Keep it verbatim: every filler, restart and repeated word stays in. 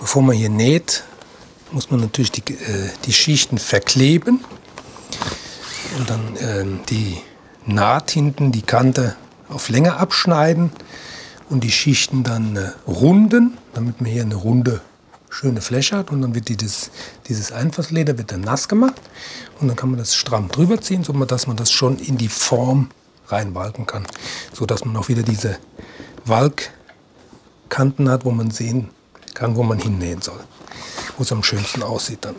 Bevor man hier näht, muss man natürlich die, äh, die Schichten verkleben und dann äh, die Naht hinten, die Kante auf Länge abschneiden und die Schichten dann äh, runden, damit man hier eine runde, schöne Fläche hat. Und dann wird die, das, dieses Einfassleder wird dann nass gemacht und dann kann man das stramm drüber ziehen, so dass man das schon in die Form reinwalken kann, so dass man auch wieder diese Walkkanten hat, wo man sehen kann, wo man hinnähen soll, wo es am schönsten aussieht dann.